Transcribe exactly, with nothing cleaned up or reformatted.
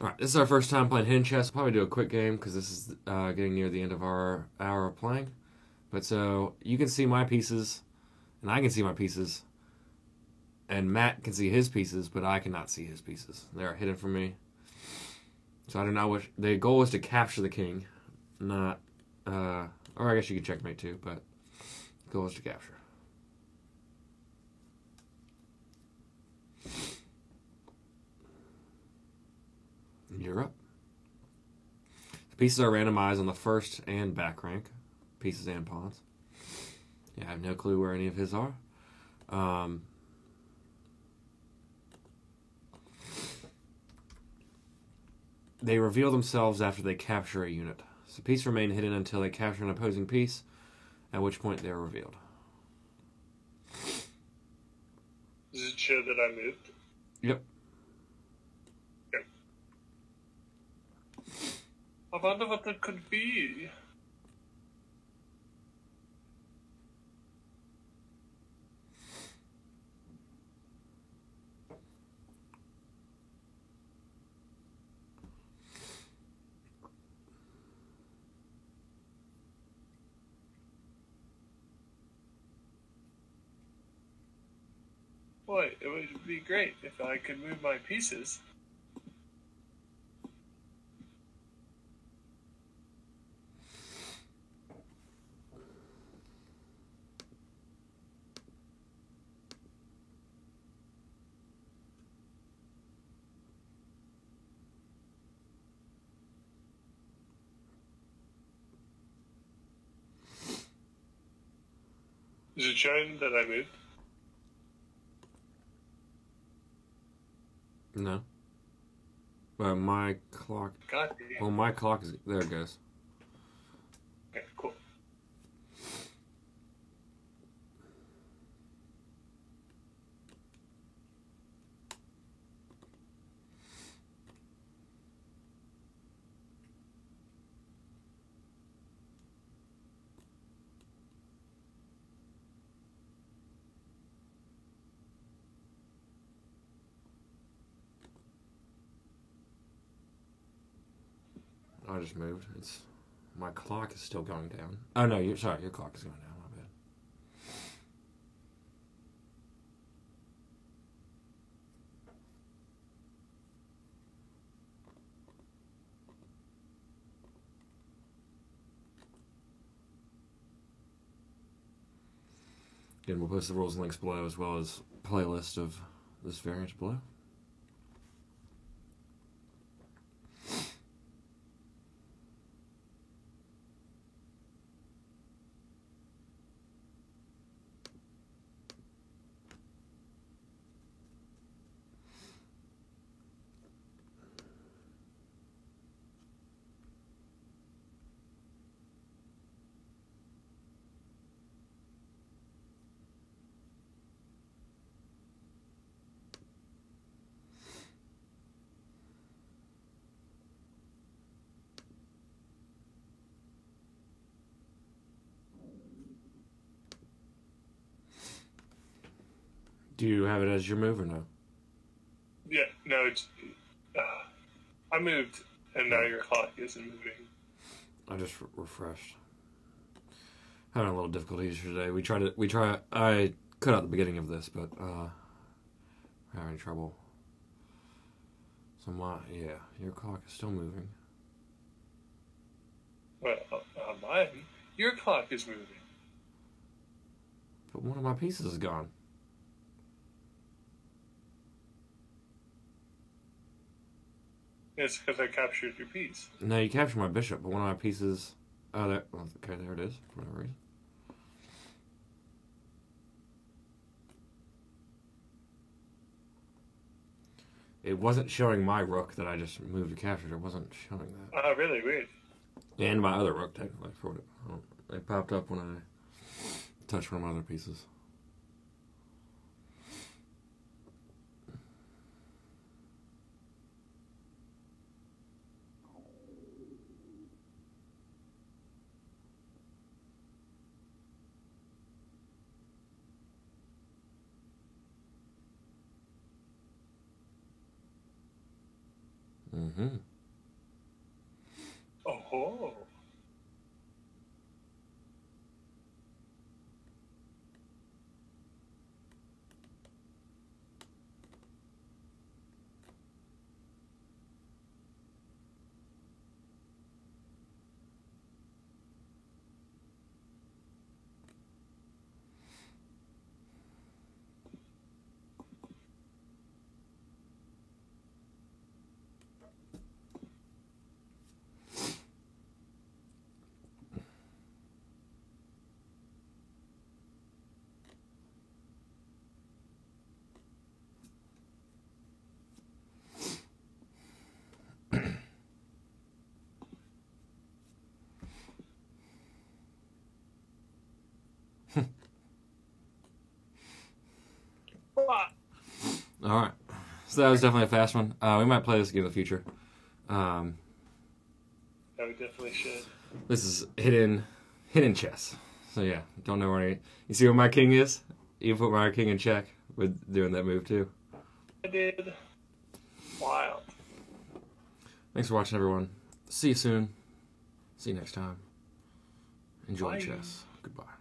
Alright, this is our first time playing Hidden Chess. We'll probably do a quick game because this is uh, getting near the end of our hour of playing. But so, you can see my pieces, and I can see my pieces, and Matt can see his pieces, but I cannot see his pieces. They are hidden from me. So I do not wish... The goal is to capture the king, not... Uh, or I guess you could checkmate too, but the goal is to capture. You're up. The pieces are randomized on the first and back rank. Pieces and pawns. Yeah, I have no clue where any of his are. Um, they reveal themselves after they capture a unit. So pieces remain hidden until they capture an opposing piece, at which point they are revealed. Does it show that I moved? Yep. I wonder what that could be. Boy, it would be great if I could move my pieces. Is it showing that I moved? No. Well, my clock. God damn. Well, my clock is. There it goes. Okay, cool. I just moved. It's my clock is still going down. Oh no, you're sorry. Your clock is going down. My bad. Again, we'll post the rules and links below, as well as playlist of this variant below. Do you have it as your move or no? Yeah, no, it's... Uh, I moved, and now your clock isn't moving. I just re refreshed. Having a little difficulties today. We tried to... We try, I cut out the beginning of this, but... Uh, we're having trouble. So my... Yeah, your clock is still moving. Well, uh, mine... Your clock is moving. But one of my pieces is gone. It's because I captured your piece. No, you captured my bishop, but one of my pieces... Oh, there... Okay, there it is, for whatever reason. It wasn't showing my rook that I just moved to capture. It wasn't showing that. Oh, uh, really? Weird. And my other rook, technically. For it. I don't, it popped up when I touched one of my other pieces. Mm-hmm. Oh. All right, so that was definitely a fast one. Uh, we might play this again in the future. Um, yeah, we definitely should. This is hidden, hidden chess. So yeah, don't know where any. You see where my king is? You put my king in check with doing that move too. I did. Wild. Thanks for watching, everyone. See you soon. See you next time. Enjoy Bye. Chess. Goodbye.